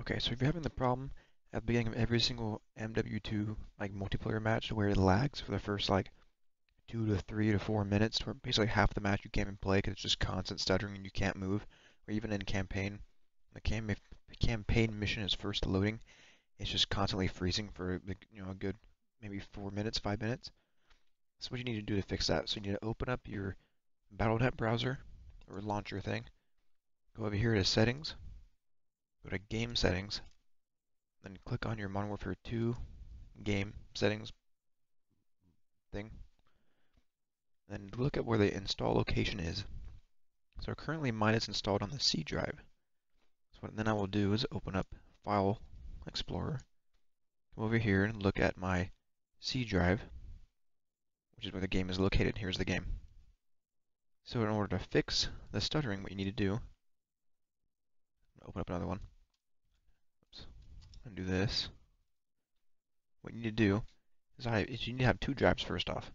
Okay, so if you're having the problem at the beginning of every single MW2 like multiplayer match where it lags for the first like 2 to 3 to 4 minutes, to where basically half the match you can't even play because it's just constant stuttering and you can't move, or even in campaign, the campaign mission is first loading, it's just constantly freezing for like, you know, a good maybe 4 minutes, 5 minutes. So what you need to do to fix that, so you need to open up your Battle.net browser or launch your thing, go over here to settings, go to game settings, then click on your Modern Warfare 2 game settings thing, and look at where the install location is. So currently mine is installed on the C drive. So what then I will do is open up File Explorer, come over here and look at my C drive, which is where the game is located. Here's the game. So in order to fix the stuttering, what you need to do, open up another one. Oops. Undo this. What you need to do is you need to have two drives first off.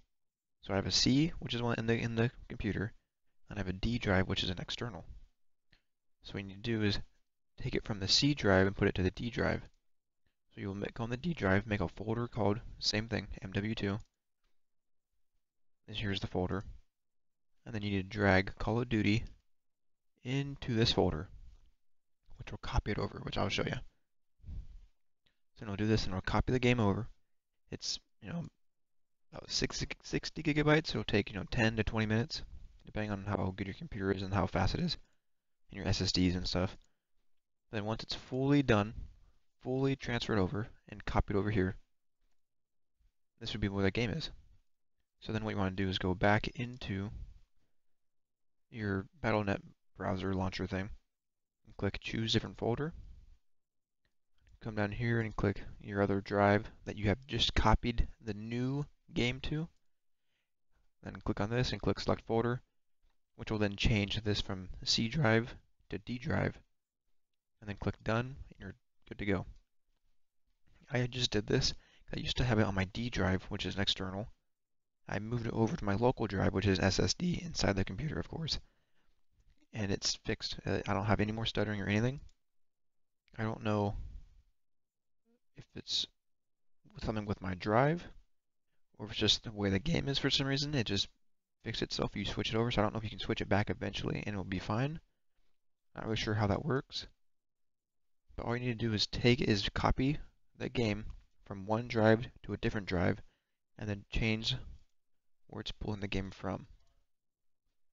So I have a C, which is one in the computer, and I have a D drive, which is an external. So what you need to do is take it from the C drive and put it to the D drive. So you will go on the D drive, make a folder called same thing, MW2. And here's the folder. And then you need to drag Call of Duty into this folder, which will copy it over, which I'll show you. So I'll do this, and I'll copy the game over. It's, you know, about 60 gigabytes, so it'll take, you know, 10 to 20 minutes, depending on how good your computer is and how fast it is, and your SSDs and stuff. Then once it's fully done, fully transferred over and copied over here, this would be where that game is. So then what you want to do is go back into your Battle.net browser launcher thing, and click Choose Different Folder. Come down here and click your other drive that you have just copied the new game to. Then click on this and click Select Folder, which will then change this from C drive to D drive. And then click Done, and you're good to go. I just did this. I used to have it on my D drive, which is an external. I moved it over to my local drive, which is SSD, inside the computer, of course. And it's fixed. I don't have any more stuttering or anything. I don't know if it's something with my drive, or if it's just the way the game is for some reason. It just fixed itself. You switch it over, so I don't know if you can switch it back eventually, and it'll be fine. Not really sure how that works. But all you need to do is copy the game from one drive to a different drive, and then change where it's pulling the game from.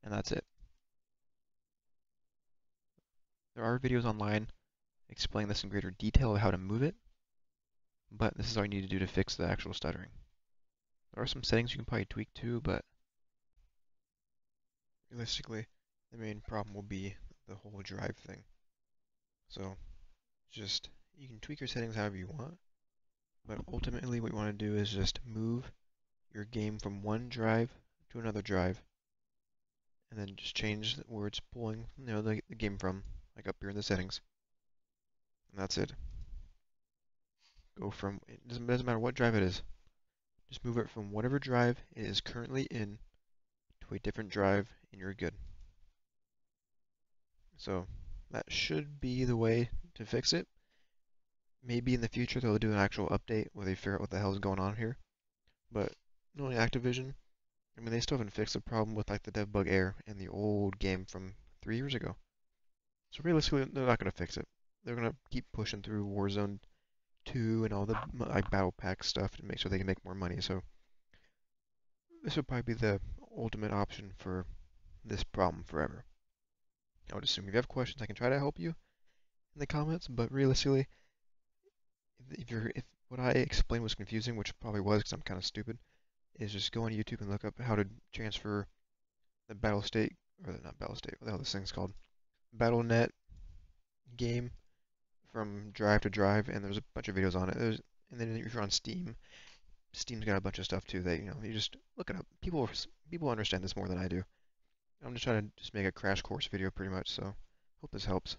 And that's it. There are videos online explaining this in greater detail of how to move it, but this is all you need to do to fix the actual stuttering. There are some settings you can probably tweak too, but realistically, the main problem will be the whole drive thing. So just, you can tweak your settings however you want, but ultimately what you want to do is just move your game from one drive to another drive, and then just change where it's pulling, you know, the game from, like up here in the settings. And that's it. Go from, it doesn't matter what drive it is, just move it from whatever drive it is currently in to a different drive, and you're good. So that should be the way to fix it. Maybe in the future they'll do an actual update where they figure out what the hell is going on here. But knowing Activision, I mean, they still haven't fixed the problem with like the dev bug error in the old game from 3 years ago. So realistically, they're not going to fix it. They're going to keep pushing through Warzone 2 and all the like battle pack stuff to make sure they can make more money. So this would probably be the ultimate option for this problem forever, I would assume. If you have questions, I can try to help you in the comments, but realistically, if what I explained was confusing, which probably was because I'm kind of stupid, is just go on YouTube and look up how to transfer the battle state, or not battle state, what the hell this thing's called, Battle.net game from drive to drive, and there's a bunch of videos on it. And then if you're on Steam, Steam's got a bunch of stuff too. That, you know, you just look it up. People understand this more than I do. I'm just trying to just make a crash course video pretty much. So hope this helps.